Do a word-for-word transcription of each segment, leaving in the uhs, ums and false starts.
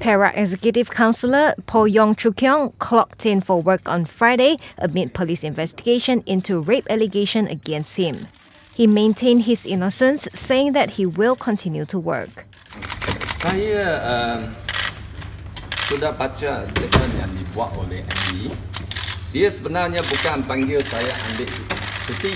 Perak Executive Councillor Po Yong Choo clocked in for work on Friday amid police investigation into rape allegation against him. He maintained his innocence, saying that he will continue to work. Saya uh, sudah baca statement yang dibuat oleh M D. Dia sebenarnya bukan panggil saya ambil cuti.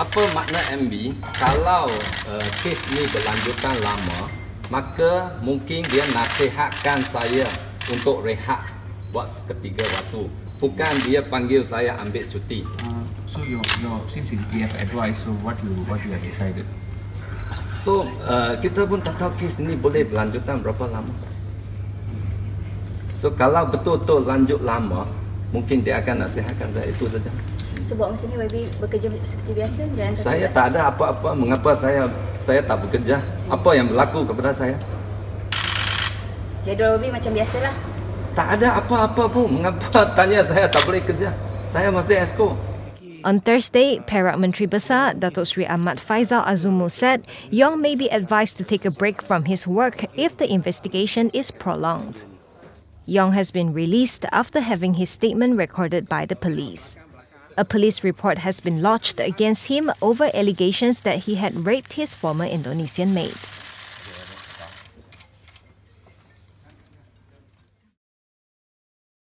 Apa makna M B? Kalau uh, kes ni berlanjutan lama, maka mungkin dia nasihatkan saya untuk rehat buat seketiga waktu. Bukan dia panggil saya ambil cuti. Uh, so your your since it's D F advice, so what you what you have decided? So uh, kita pun tak tahu kes ni boleh berlanjutan berapa lama. So kalau betul-betul lanjut lama, mungkin dia akan nasihatkan saya, itu saja. So buat masa ni Baby bekerja seperti biasa dan saya tak ada apa-apa. Mengapa saya saya tak bekerja? Apa yang berlaku kepada saya? Jadual Baby macam biasalah. Tak ada apa-apa pun. Mengapa tanya saya tak boleh kerja? Saya masih esko. On Thursday, Perak Menteri Besar Datuk Seri Ahmad Faizal Azumu said Yong may be advised to take a break from his work if the investigation is prolonged. Yong has been released after having his statement recorded by the police. A police report has been lodged against him over allegations that he had raped his former Indonesian maid.